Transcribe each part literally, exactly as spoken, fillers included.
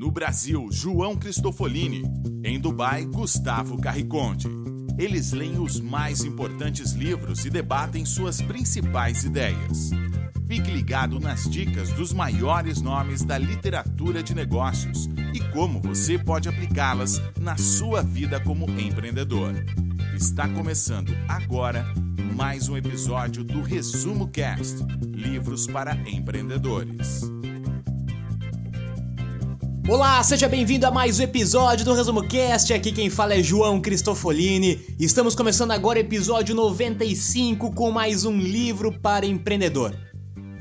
No Brasil, João Cristofolini. Em Dubai, Gustavo Carriconde. Eles leem os mais importantes livros e debatem suas principais ideias. Fique ligado nas dicas dos maiores nomes da literatura de negócios e como você pode aplicá-las na sua vida como empreendedor. Está começando agora mais um episódio do ResumoCast, livros para empreendedores. Olá, seja bem-vindo a mais um episódio do ResumoCast, aqui quem fala é João Cristofolini. Estamos começando agora o episódio noventa e cinco com mais um livro para empreendedor.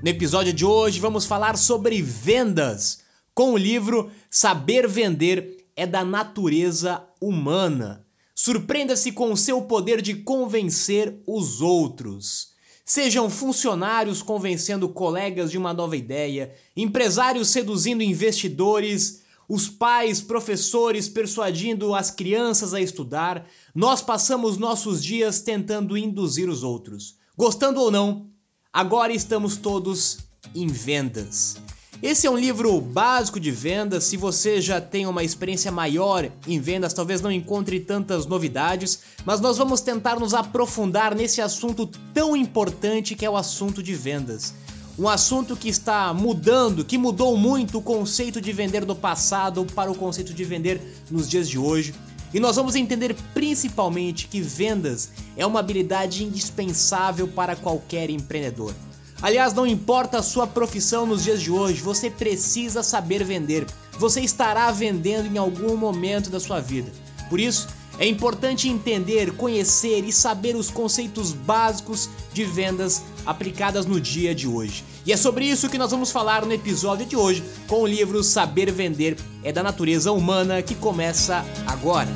No episódio de hoje vamos falar sobre vendas, com o livro Saber Vender é da Natureza Humana. Surpreenda-se com o seu poder de convencer os outros. Sejam funcionários convencendo colegas de uma nova ideia, empresários seduzindo investidores, os pais, professores persuadindo as crianças a estudar, nós passamos nossos dias tentando induzir os outros. Gostando ou não, agora estamos todos em vendas. Esse é um livro básico de vendas. Se você já tem uma experiência maior em vendas, talvez não encontre tantas novidades, mas nós vamos tentar nos aprofundar nesse assunto tão importante que é o assunto de vendas. Um assunto que está mudando, que mudou muito o conceito de vender do passado para o conceito de vender nos dias de hoje. E nós vamos entender principalmente que vendas é uma habilidade indispensável para qualquer empreendedor. Aliás, não importa a sua profissão nos dias de hoje, você precisa saber vender. Você estará vendendo em algum momento da sua vida. Por isso, é importante entender, conhecer e saber os conceitos básicos de vendas aplicadas no dia de hoje. E é sobre isso que nós vamos falar no episódio de hoje com o livro Saber Vender é da Natureza Humana, que começa agora.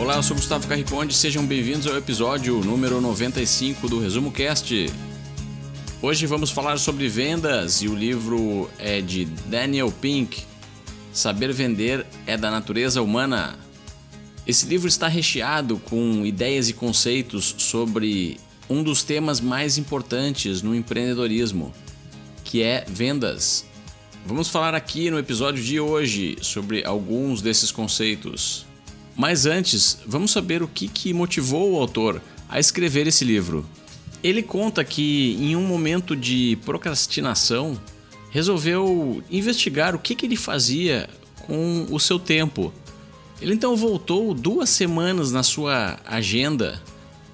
Olá, eu sou Gustavo Carriconde, sejam bem-vindos ao episódio número noventa e cinco do ResumoCast. Hoje vamos falar sobre vendas e o livro é de Daniel Pink, Saber Vender é da Natureza Humana. Esse livro está recheado com ideias e conceitos sobre um dos temas mais importantes no empreendedorismo, que é vendas. Vamos falar aqui no episódio de hoje sobre alguns desses conceitos. Mas antes, vamos saber o que, que motivou o autor a escrever esse livro. Ele conta que, em um momento de procrastinação, resolveu investigar o que, que ele fazia com o seu tempo. Ele então voltou duas semanas na sua agenda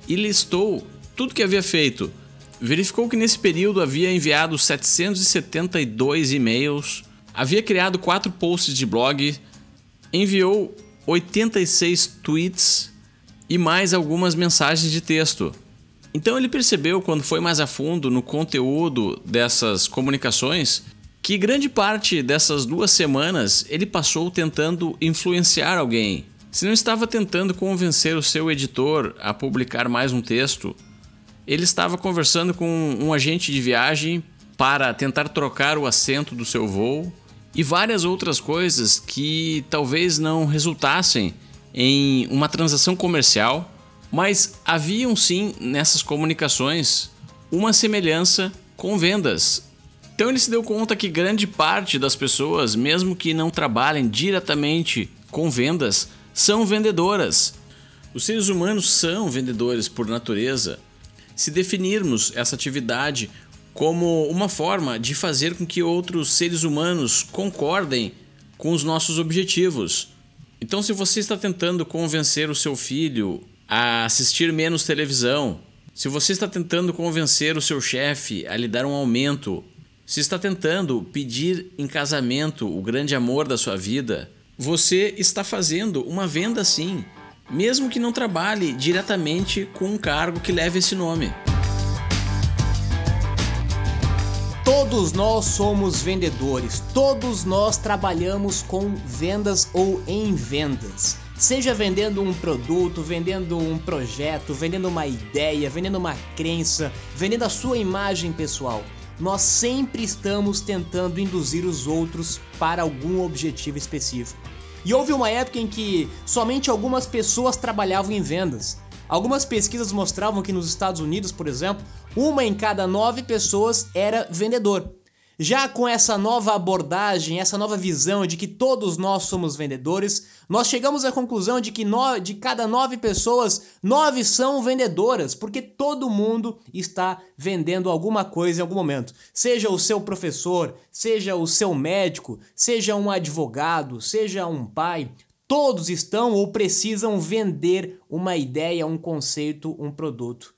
e listou tudo que havia feito. Verificou que nesse período havia enviado setecentos e setenta e dois e-mails, havia criado quatro posts de blog, enviou oitenta e seis tweets e mais algumas mensagens de texto. Então ele percebeu, quando foi mais a fundo no conteúdo dessas comunicações, que grande parte dessas duas semanas ele passou tentando influenciar alguém. Se não estava tentando convencer o seu editor a publicar mais um texto, ele estava conversando com um agente de viagem para tentar trocar o assento do seu voo, e várias outras coisas que talvez não resultassem em uma transação comercial, mas haviam sim nessas comunicações uma semelhança com vendas. Então ele se deu conta que grande parte das pessoas, mesmo que não trabalhem diretamente com vendas, são vendedoras. Os seres humanos são vendedores por natureza. Se definirmos essa atividade como uma forma de fazer com que outros seres humanos concordem com os nossos objetivos. Então, se você está tentando convencer o seu filho a assistir menos televisão, se você está tentando convencer o seu chefe a lhe dar um aumento, se está tentando pedir em casamento o grande amor da sua vida, você está fazendo uma venda sim, mesmo que não trabalhe diretamente com um cargo que leve esse nome. Todos nós somos vendedores, todos nós trabalhamos com vendas ou em vendas. Seja vendendo um produto, vendendo um projeto, vendendo uma ideia, vendendo uma crença, vendendo a sua imagem pessoal. Nós sempre estamos tentando induzir os outros para algum objetivo específico. E houve uma época em que somente algumas pessoas trabalhavam em vendas. Algumas pesquisas mostravam que nos Estados Unidos, por exemplo, uma em cada nove pessoas era vendedor. Já com essa nova abordagem, essa nova visão de que todos nós somos vendedores, nós chegamos à conclusão de que no, de cada nove pessoas, nove são vendedoras, porque todo mundo está vendendo alguma coisa em algum momento. Seja o seu professor, seja o seu médico, seja um advogado, seja um pai, todos estão ou precisam vender uma ideia, um conceito, um produto.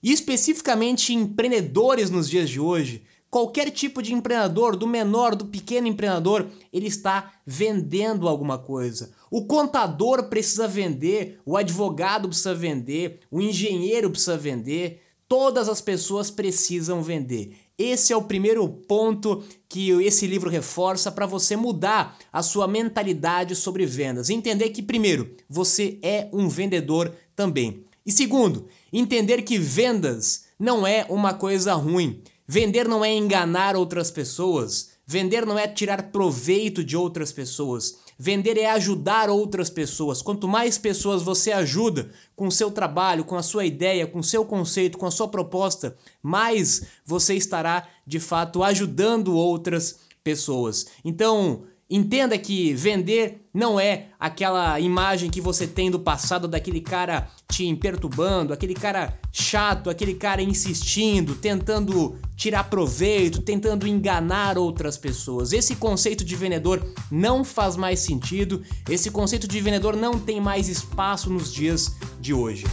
E especificamente empreendedores nos dias de hoje, qualquer tipo de empreendedor, do menor, do pequeno empreendedor, ele está vendendo alguma coisa. O contador precisa vender, o advogado precisa vender, o engenheiro precisa vender, todas as pessoas precisam vender. Esse é o primeiro ponto que esse livro reforça para você mudar a sua mentalidade sobre vendas. Entender que, primeiro, você é um vendedor também. E segundo, entender que vendas não é uma coisa ruim. Vender não é enganar outras pessoas, vender não é tirar proveito de outras pessoas, vender é ajudar outras pessoas. Quanto mais pessoas você ajuda com o seu trabalho, com a sua ideia, com o seu conceito, com a sua proposta, mais você estará, de fato, ajudando outras pessoas. Então, entenda que vender não é aquela imagem que você tem do passado daquele cara te perturbando, aquele cara chato, aquele cara insistindo, tentando tirar proveito, tentando enganar outras pessoas. Esse conceito de vendedor não faz mais sentido, esse conceito de vendedor não tem mais espaço nos dias de hoje.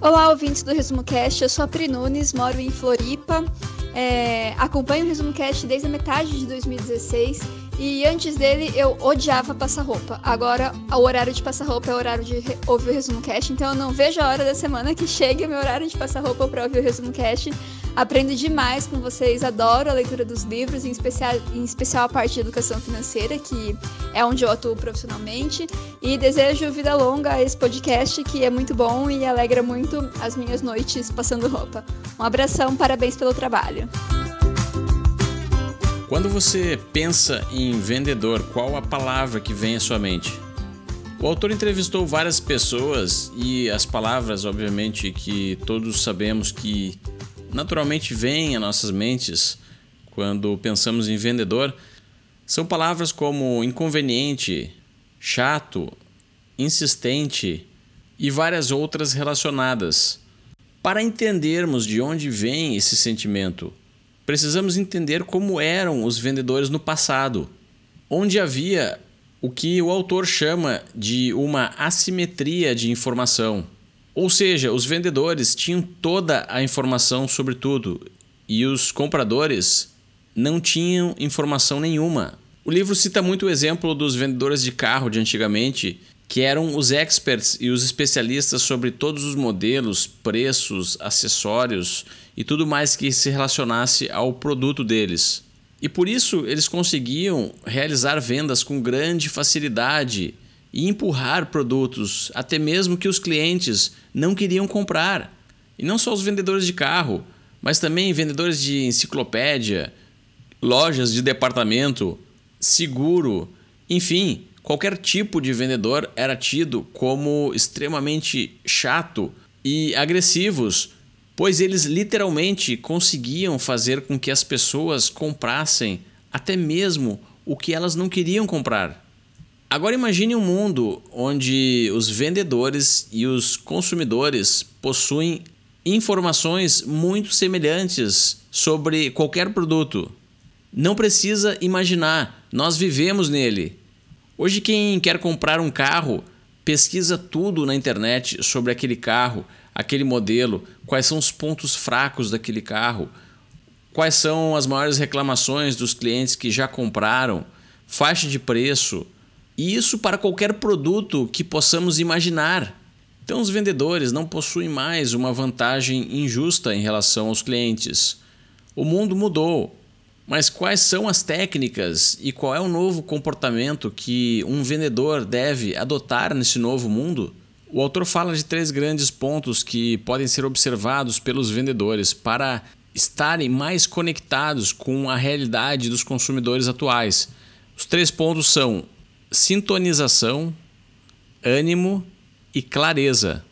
Olá, ouvintes do ResumoCast, eu sou a Pri Nunes, moro em Floripa. É, acompanho o ResumoCast desde a metade de dois mil e dezesseis e antes dele eu odiava passar roupa. Agora o horário de passar roupa é o horário de re- ouvir o ResumoCast, então eu não vejo a hora da semana que chegue o meu horário de passar roupa para ouvir o ResumoCast. Aprendo demais com vocês, adoro a leitura dos livros, em especial, em especial a parte de educação financeira, que é onde eu atuo profissionalmente. E desejo vida longa a esse podcast, que é muito bom e alegra muito as minhas noites passando roupa. Um abração, parabéns pelo trabalho. Quando você pensa em vendedor, qual a palavra que vem à sua mente? O autor entrevistou várias pessoas e as palavras, obviamente, que todos sabemos que naturalmente vêm às nossas mentes quando pensamos em vendedor, são palavras como inconveniente, chato, insistente e várias outras relacionadas. Para entendermos de onde vem esse sentimento, precisamos entender como eram os vendedores no passado, onde havia o que o autor chama de uma assimetria de informação. Ou seja, os vendedores tinham toda a informação sobre tudo e os compradores não tinham informação nenhuma. O livro cita muito o exemplo dos vendedores de carro de antigamente, que eram os experts e os especialistas sobre todos os modelos, preços, acessórios e tudo mais que se relacionasse ao produto deles. E por isso eles conseguiam realizar vendas com grande facilidade e empurrar produtos, até mesmo que os clientes não queriam comprar. E não só os vendedores de carro, mas também vendedores de enciclopédia, lojas de departamento, seguro, enfim, qualquer tipo de vendedor era tido como extremamente chato e agressivos, pois eles literalmente conseguiam fazer com que as pessoas comprassem até mesmo o que elas não queriam comprar. Agora imagine um mundo onde os vendedores e os consumidores possuem informações muito semelhantes sobre qualquer produto. Não precisa imaginar, nós vivemos nele. Hoje quem quer comprar um carro pesquisa tudo na internet sobre aquele carro, aquele modelo, quais são os pontos fracos daquele carro, quais são as maiores reclamações dos clientes que já compraram, faixa de preço, e isso para qualquer produto que possamos imaginar. Então os vendedores não possuem mais uma vantagem injusta em relação aos clientes. O mundo mudou. Mas quais são as técnicas e qual é o novo comportamento que um vendedor deve adotar nesse novo mundo? O autor fala de três grandes pontos que podem ser observados pelos vendedores para estarem mais conectados com a realidade dos consumidores atuais. Os três pontos são sintonização, ânimo e clareza.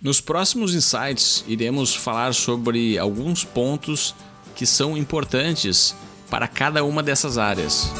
Nos próximos insights, iremos falar sobre alguns pontos que são importantes para cada uma dessas áreas.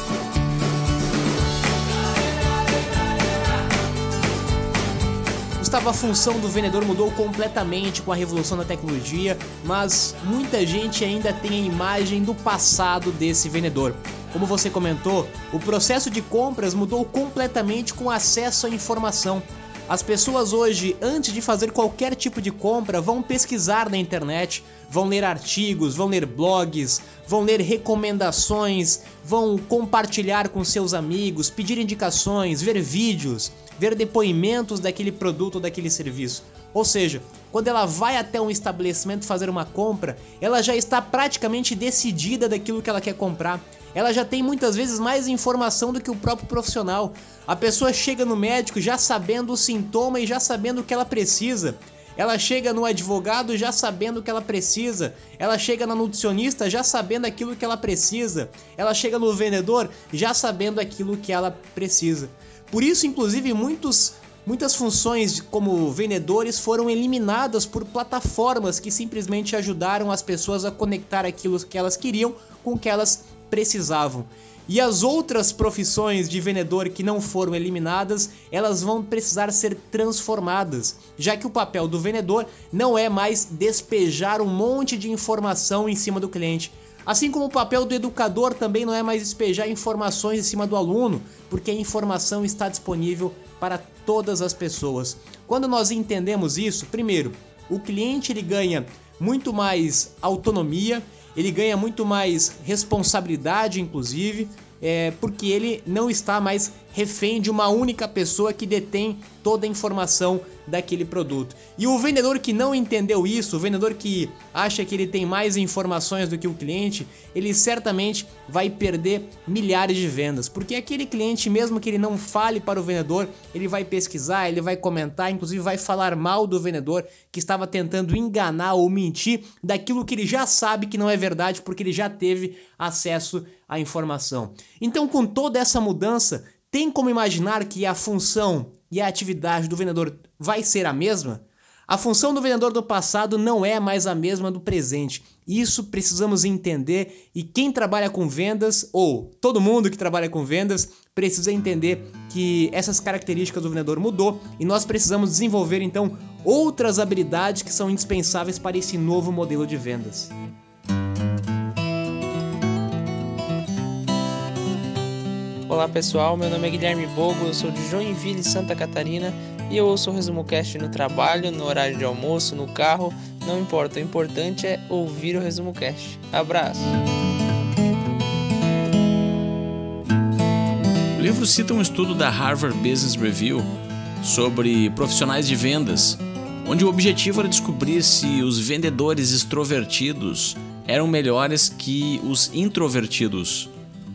Gustavo, a função do vendedor mudou completamente com a revolução da tecnologia, mas muita gente ainda tem a imagem do passado desse vendedor. Como você comentou, o processo de compras mudou completamente com acesso à informação. As pessoas hoje, antes de fazer qualquer tipo de compra, vão pesquisar na internet, vão ler artigos, vão ler blogs, vão ler recomendações, vão compartilhar com seus amigos, pedir indicações, ver vídeos, ver depoimentos daquele produto ou daquele serviço. Ou seja, quando ela vai até um estabelecimento fazer uma compra, ela já está praticamente decidida daquilo que ela quer comprar. Ela já tem muitas vezes mais informação do que o próprio profissional. A pessoa chega no médico já sabendo o sintoma e já sabendo o que ela precisa. Ela chega no advogado já sabendo o que ela precisa. Ela chega na nutricionista já sabendo aquilo que ela precisa. Ela chega no vendedor já sabendo aquilo que ela precisa. Por isso, inclusive, muitos... Muitas funções como vendedores foram eliminadas por plataformas que simplesmente ajudaram as pessoas a conectar aquilo que elas queriam com o que elas precisavam. E as outras profissões de vendedor que não foram eliminadas, elas vão precisar ser transformadas, já que o papel do vendedor não é mais despejar um monte de informação em cima do cliente. Assim como o papel do educador também não é mais despejar informações em cima do aluno, porque a informação está disponível para todas as pessoas. Quando nós entendemos isso, primeiro, o cliente ele ganha muito mais autonomia, ele ganha muito mais responsabilidade, inclusive, é, porque ele não está mais refém de uma única pessoa que detém toda a informação daquele produto. E o vendedor que não entendeu isso, o vendedor que acha que ele tem mais informações do que o cliente, ele certamente vai perder milhares de vendas, porque aquele cliente, mesmo que ele não fale para o vendedor, ele vai pesquisar, ele vai comentar, inclusive vai falar mal do vendedor que estava tentando enganar ou mentir daquilo que ele já sabe que não é verdade, porque ele já teve acesso à informação. Então, com toda essa mudança, tem como imaginar que a função e a atividade do vendedor vai ser a mesma? A função do vendedor do passado não é mais a mesma do presente. Isso precisamos entender, e quem trabalha com vendas, ou todo mundo que trabalha com vendas, precisa entender que essas características do vendedor mudou e nós precisamos desenvolver então outras habilidades que são indispensáveis para esse novo modelo de vendas. Olá pessoal, meu nome é Guilherme Bogo, eu sou de Joinville, Santa Catarina, e eu ouço o ResumoCast no trabalho, no horário de almoço, no carro, não importa, o importante é ouvir o ResumoCast. Abraço! O livro cita um estudo da Harvard Business Review sobre profissionais de vendas, onde o objetivo era descobrir se os vendedores extrovertidos eram melhores que os introvertidos.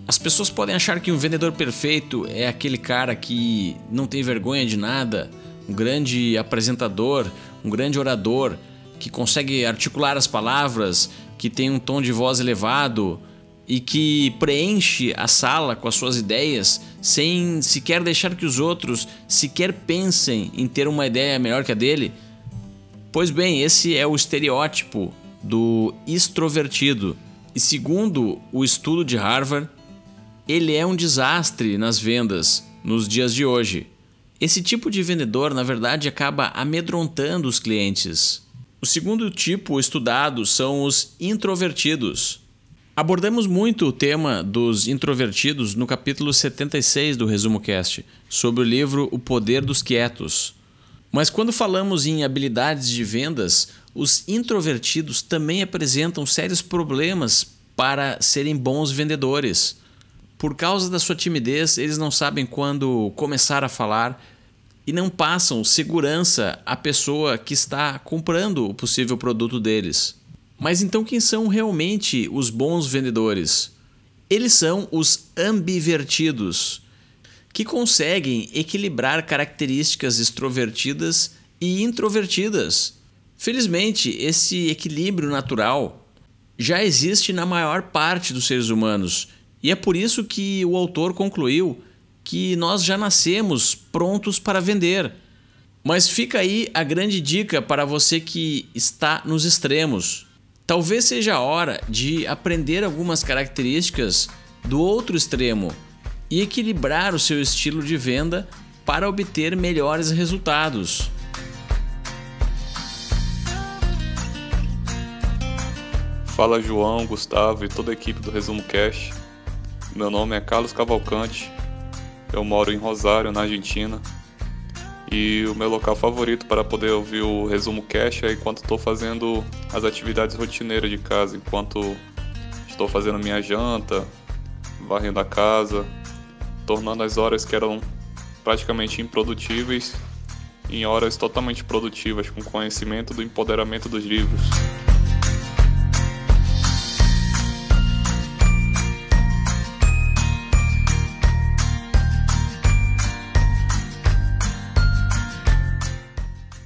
As pessoas podem achar que um vendedor perfeito é aquele cara que não tem vergonha de nada, um grande apresentador, um grande orador, que consegue articular as palavras, que tem um tom de voz elevado e que preenche a sala com as suas ideias sem sequer deixar que os outros sequer pensem em ter uma ideia melhor que a dele. Pois bem, esse é o estereótipo do extrovertido. E segundo o estudo de Harvard, ele é um desastre nas vendas nos dias de hoje. Esse tipo de vendedor, na verdade, acaba amedrontando os clientes. O segundo tipo estudado são os introvertidos. Abordamos muito o tema dos introvertidos no capítulo setenta e seis do ResumoCast, sobre o livro O Poder dos Quietos. Mas quando falamos em habilidades de vendas, os introvertidos também apresentam sérios problemas para serem bons vendedores. Por causa da sua timidez, eles não sabem quando começar a falar e não passam segurança à pessoa que está comprando o possível produto deles. Mas então quem são realmente os bons vendedores? Eles são os ambivertidos, que conseguem equilibrar características extrovertidas e introvertidas. Felizmente, esse equilíbrio natural já existe na maior parte dos seres humanos. E é por isso que o autor concluiu que nós já nascemos prontos para vender. Mas fica aí a grande dica para você que está nos extremos. Talvez seja a hora de aprender algumas características do outro extremo e equilibrar o seu estilo de venda para obter melhores resultados. Fala João, Gustavo e toda a equipe do ResumoCast. Meu nome é Carlos Cavalcante, eu moro em Rosário, na Argentina, e o meu local favorito para poder ouvir o ResumoCast é enquanto estou fazendo as atividades rotineiras de casa, enquanto estou fazendo minha janta, varrendo a casa, tornando as horas que eram praticamente improdutíveis em horas totalmente produtivas, com conhecimento do empoderamento dos livros.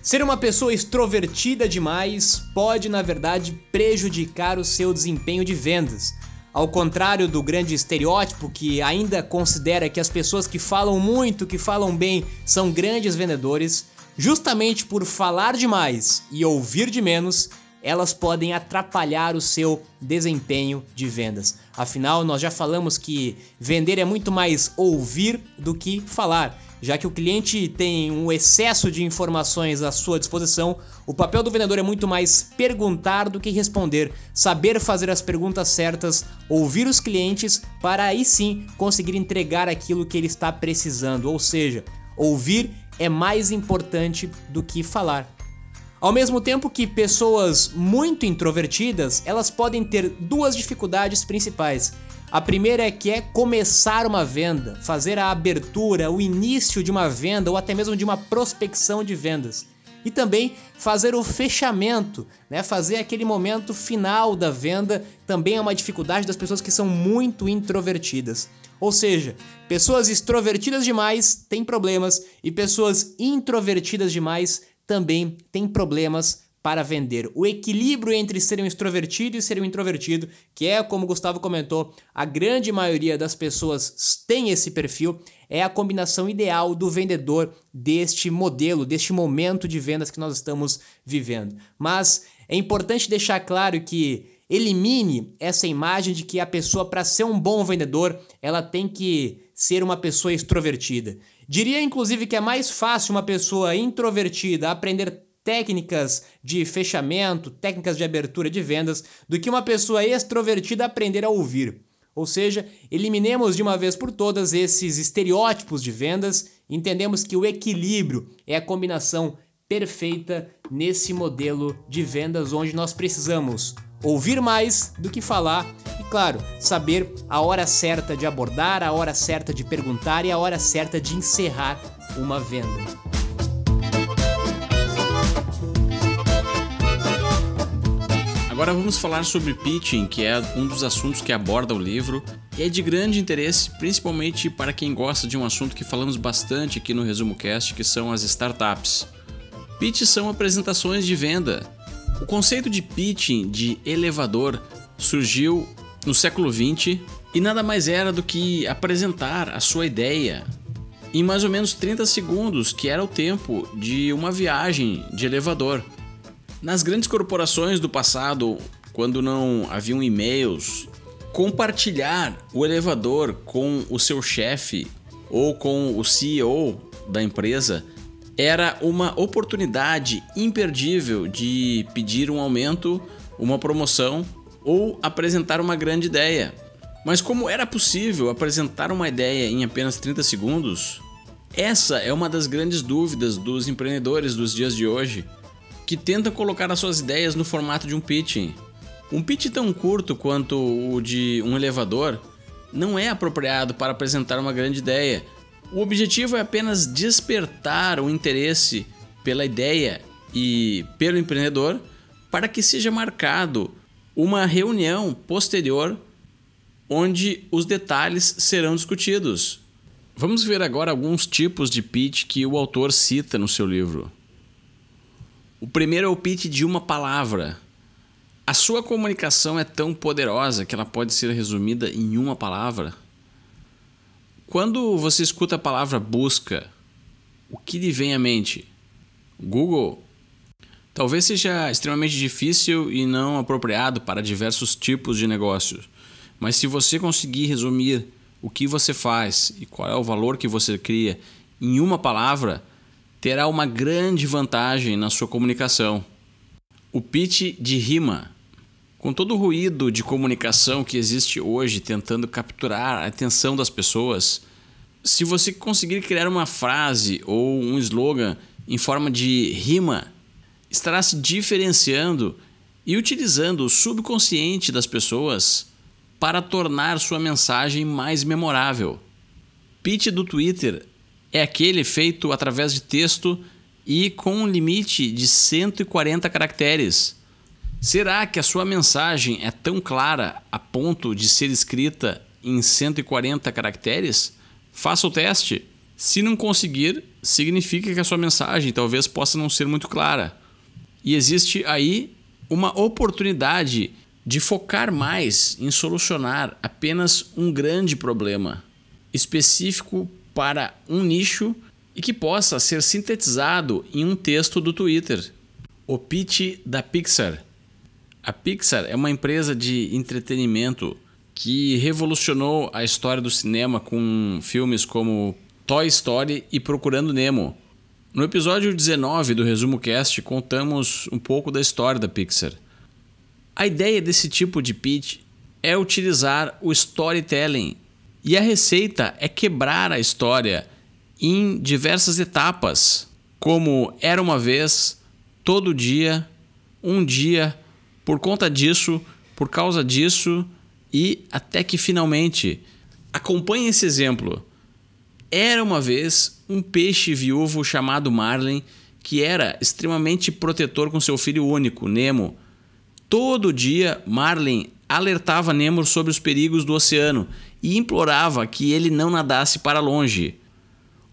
Ser uma pessoa extrovertida demais pode, na verdade, prejudicar o seu desempenho de vendas. Ao contrário do grande estereótipo que ainda considera que as pessoas que falam muito, que falam bem, são grandes vendedores, justamente por falar demais e ouvir de menos, elas podem atrapalhar o seu desempenho de vendas. Afinal, nós já falamos que vender é muito mais ouvir do que falar. Já que o cliente tem um excesso de informações à sua disposição, o papel do vendedor é muito mais perguntar do que responder, saber fazer as perguntas certas, ouvir os clientes para aí sim conseguir entregar aquilo que ele está precisando, ou seja, ouvir é mais importante do que falar. Ao mesmo tempo que pessoas muito introvertidas, elas podem ter duas dificuldades principais. A primeira é que é começar uma venda, fazer a abertura, o início de uma venda ou até mesmo de uma prospecção de vendas. E também fazer o fechamento, né? Fazer aquele momento final da venda também é uma dificuldade das pessoas que são muito introvertidas. Ou seja, pessoas extrovertidas demais têm problemas e pessoas introvertidas demais também têm problemas para vender. O equilíbrio entre ser um extrovertido e ser um introvertido, que é, como o Gustavo comentou, a grande maioria das pessoas tem esse perfil, é a combinação ideal do vendedor deste modelo, deste momento de vendas que nós estamos vivendo. Mas é importante deixar claro que elimine essa imagem de que a pessoa, para ser um bom vendedor, ela tem que ser uma pessoa extrovertida. Diria, inclusive, que é mais fácil uma pessoa introvertida aprender técnicas de fechamento, técnicas de abertura de vendas, do que uma pessoa extrovertida aprender a ouvir. Ou seja, eliminemos de uma vez por todas esses estereótipos de vendas, entendemos que o equilíbrio é a combinação perfeita nesse modelo de vendas onde nós precisamos ouvir mais do que falar e, claro, saber a hora certa de abordar, a hora certa de perguntar e a hora certa de encerrar uma venda. Agora vamos falar sobre pitching, que é um dos assuntos que aborda o livro e é de grande interesse, principalmente para quem gosta de um assunto que falamos bastante aqui no ResumoCast, que são as startups. Pitches são apresentações de venda. O conceito de pitching, de elevador, surgiu no século vinte e nada mais era do que apresentar a sua ideia em mais ou menos trinta segundos, que era o tempo de uma viagem de elevador. Nas grandes corporações do passado, quando não haviam e-mails, compartilhar o elevador com o seu chefe ou com o C E O da empresa era uma oportunidade imperdível de pedir um aumento, uma promoção ou apresentar uma grande ideia. Mas como era possível apresentar uma ideia em apenas trinta segundos? Essa é uma das grandes dúvidas dos empreendedores dos dias de hoje, que tentam colocar as suas ideias no formato de um pitching. Um pitch tão curto quanto o de um elevador não é apropriado para apresentar uma grande ideia. O objetivo é apenas despertar o interesse pela ideia e pelo empreendedor para que seja marcado uma reunião posterior onde os detalhes serão discutidos. Vamos ver agora alguns tipos de pitch que o autor cita no seu livro. O primeiro é o pitch de uma palavra. A sua comunicação é tão poderosa que ela pode ser resumida em uma palavra. Quando você escuta a palavra busca, o que lhe vem à mente? Google? Talvez seja extremamente difícil e não apropriado para diversos tipos de negócios. Mas se você conseguir resumir o que você faz e qual é o valor que você cria em uma palavra, terá uma grande vantagem na sua comunicação. O pitch de rima. Com todo o ruído de comunicação que existe hoje tentando capturar a atenção das pessoas, se você conseguir criar uma frase ou um slogan em forma de rima, estará se diferenciando e utilizando o subconsciente das pessoas para tornar sua mensagem mais memorável. Pitch do Twitter é aquele feito através de texto e com um limite de cento e quarenta caracteres. Será que a sua mensagem é tão clara a ponto de ser escrita em cento e quarenta caracteres? Faça o teste. Se não conseguir, significa que a sua mensagem talvez possa não ser muito clara. E existe aí uma oportunidade de focar mais em solucionar apenas um grande problema específico para um nicho e que possa ser sintetizado em um texto do Twitter. O pitch da Pixar. A Pixar é uma empresa de entretenimento que revolucionou a história do cinema com filmes como Toy Story e Procurando Nemo. No episódio dezenove do ResumoCast, contamos um pouco da história da Pixar. A ideia desse tipo de pitch é utilizar o storytelling, e a receita é quebrar a história em diversas etapas, como era uma vez, todo dia, um dia, por conta disso, por causa disso e até que finalmente. Acompanhe esse exemplo. Era uma vez um peixe viúvo chamado Marlin, que era extremamente protetor com seu filho único, Nemo. Todo dia, Marlin alertava Nemo sobre os perigos do oceano e implorava que ele não nadasse para longe.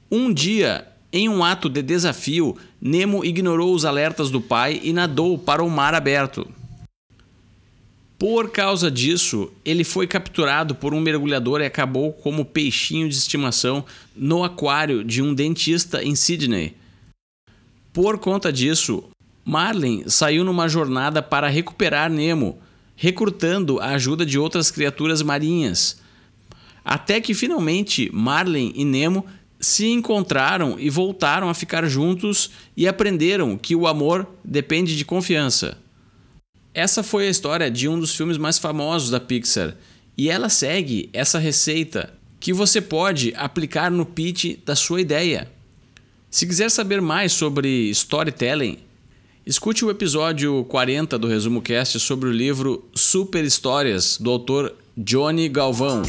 Um dia, em um ato de desafio, Nemo ignorou os alertas do pai e nadou para o mar aberto. Por causa disso, ele foi capturado por um mergulhador e acabou como peixinho de estimação no aquário de um dentista em Sydney. Por conta disso, Marlin saiu numa jornada para recuperar Nemo, recrutando a ajuda de outras criaturas marinhas. Até que finalmente Marlin e Nemo se encontraram e voltaram a ficar juntos e aprenderam que o amor depende de confiança. Essa foi a história de um dos filmes mais famosos da Pixar, e ela segue essa receita que você pode aplicar no pitch da sua ideia. Se quiser saber mais sobre storytelling, escute o episódio quarenta do ResumoCast sobre o livro Super Histórias, do autor Johnny Galvão.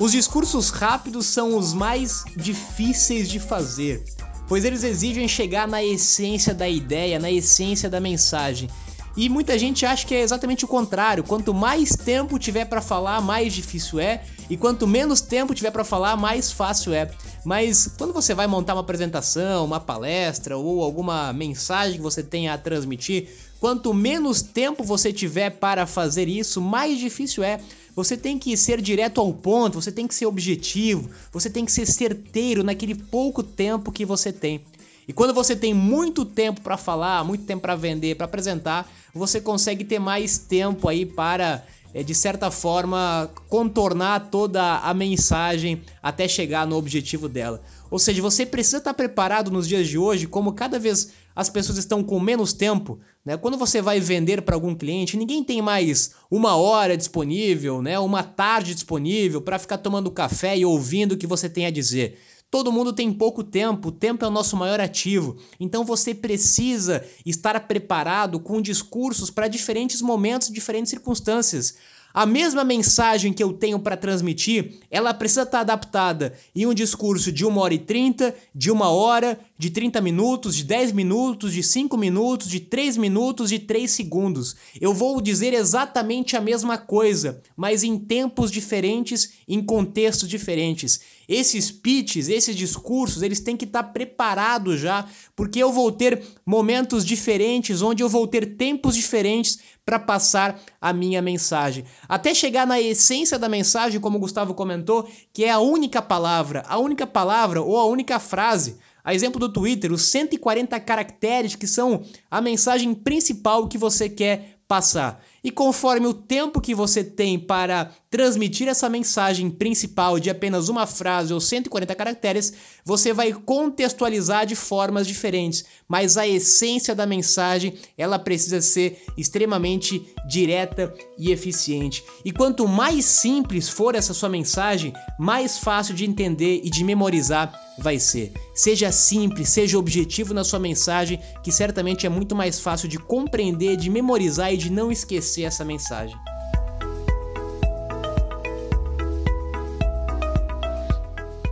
Os discursos rápidos são os mais difíceis de fazer, pois eles exigem chegar na essência da ideia, na essência da mensagem. E muita gente acha que é exatamente o contrário. Quanto mais tempo tiver para falar, mais difícil é. E quanto menos tempo tiver para falar, mais fácil é. Mas quando você vai montar uma apresentação, uma palestra ou alguma mensagem que você tenha a transmitir, quanto menos tempo você tiver para fazer isso, mais difícil é. Você tem que ser direto ao ponto, você tem que ser objetivo, você tem que ser certeiro naquele pouco tempo que você tem. E quando você tem muito tempo para falar, muito tempo para vender, para apresentar, você consegue ter mais tempo aí para, de certa forma, contornar toda a mensagem até chegar no objetivo dela. Ou seja, você precisa estar preparado nos dias de hoje, como cada vez as pessoas estão com menos tempo, né? Quando você vai vender para algum cliente, ninguém tem mais uma hora disponível, né? Uma tarde disponível para ficar tomando café e ouvindo o que você tem a dizer. Todo mundo tem pouco tempo, o tempo é o nosso maior ativo, então você precisa estar preparado com discursos para diferentes momentos, diferentes circunstâncias. A mesma mensagem que eu tenho para transmitir, ela precisa estar adaptada em um discurso de uma hora e trinta, de uma hora, de trinta minutos, de dez minutos, de cinco minutos, de três minutos, de três segundos. Eu vou dizer exatamente a mesma coisa, mas em tempos diferentes, em contextos diferentes. Esses pitches, esses discursos, eles têm que estar preparados já, porque eu vou ter momentos diferentes, onde eu vou ter tempos diferentes para passar a minha mensagem. Até chegar na essência da mensagem, como o Gustavo comentou, que é a única palavra, a única palavra ou a única frase. A exemplo do Twitter, os cento e quarenta caracteres que são a mensagem principal que você quer passar. E conforme o tempo que você tem para transmitir essa mensagem principal de apenas uma frase ou cento e quarenta caracteres, você vai contextualizar de formas diferentes, mas a essência da mensagem, ela precisa ser extremamente direta e eficiente. E quanto mais simples for essa sua mensagem, mais fácil de entender e de memorizar vai ser. Seja simples, seja objetivo na sua mensagem, que certamente é muito mais fácil de compreender, de memorizar e de não esquecer essa mensagem.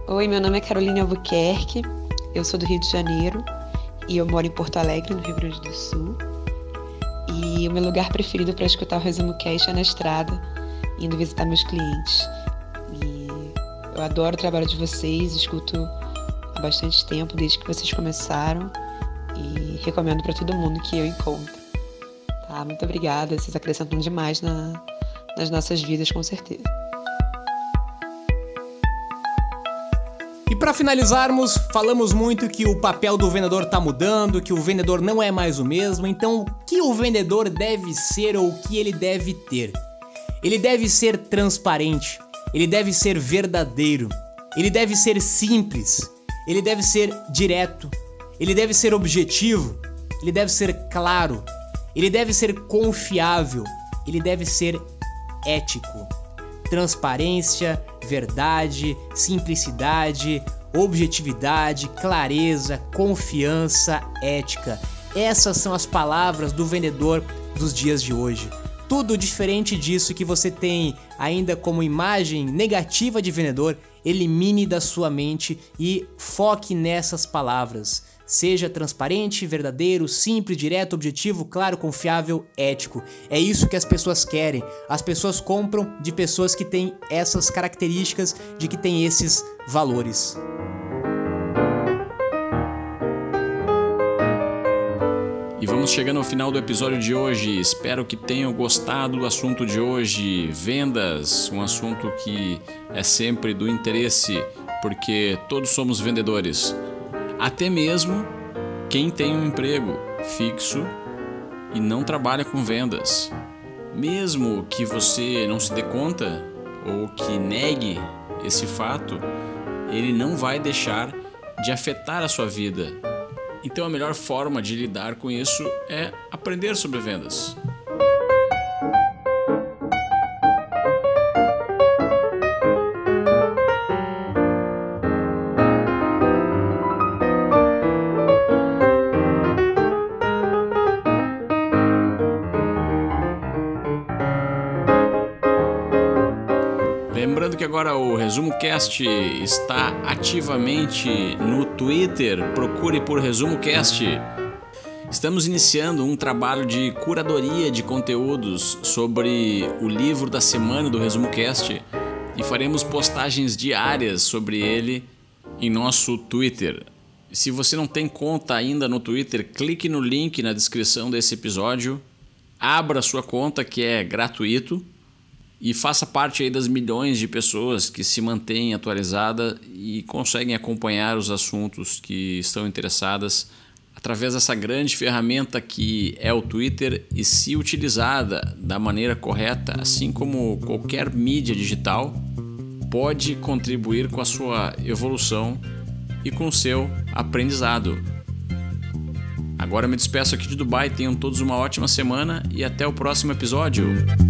Oi, meu nome é Carolina Albuquerque, eu sou do Rio de Janeiro e eu moro em Porto Alegre, no Rio Grande do Sul. E o meu lugar preferido para escutar o ResumoCast é na estrada, indo visitar meus clientes. E eu adoro o trabalho de vocês, escuto há bastante tempo, desde que vocês começaram, e recomendo para todo mundo que eu encontro. Tá? Muito obrigada, vocês acrescentam demais na, nas nossas vidas, com certeza. E para finalizarmos, falamos muito que o papel do vendedor está mudando, que o vendedor não é mais o mesmo, então o que o vendedor deve ser ou o que ele deve ter? Ele deve ser transparente, ele deve ser verdadeiro, ele deve ser simples, ele deve ser direto, ele deve ser objetivo, ele deve ser claro, ele deve ser confiável, ele deve ser ético. Transparência, verdade, simplicidade, objetividade, clareza, confiança, ética. Essas são as palavras do vendedor dos dias de hoje. Tudo diferente disso que você tem ainda como imagem negativa de vendedor, elimine da sua mente e foque nessas palavras. Seja transparente, verdadeiro, simples, direto, objetivo, claro, confiável, ético. É isso que as pessoas querem. As pessoas compram de pessoas que têm essas características, de que têm esses valores. E vamos chegando ao final do episódio de hoje. Espero que tenham gostado do assunto de hoje. Vendas, um assunto que é sempre do interesse, porque todos somos vendedores. Até mesmo quem tem um emprego fixo e não trabalha com vendas. Mesmo que você não se dê conta ou que negue esse fato, ele não vai deixar de afetar a sua vida. Então a melhor forma de lidar com isso é aprender sobre vendas. Lembrando que agora o ResumoCast está ativamente no Twitter, procure por ResumoCast. Estamos iniciando um trabalho de curadoria de conteúdos sobre o livro da semana do ResumoCast e faremos postagens diárias sobre ele em nosso Twitter. Se você não tem conta ainda no Twitter, clique no link na descrição desse episódio, abra sua conta, que é gratuito, e faça parte aí das milhões de pessoas que se mantêm atualizadas e conseguem acompanhar os assuntos que estão interessadas através dessa grande ferramenta que é o Twitter, e se utilizada da maneira correta, assim como qualquer mídia digital, pode contribuir com a sua evolução e com o seu aprendizado. Agora eu me despeço aqui de Dubai, tenham todos uma ótima semana e até o próximo episódio.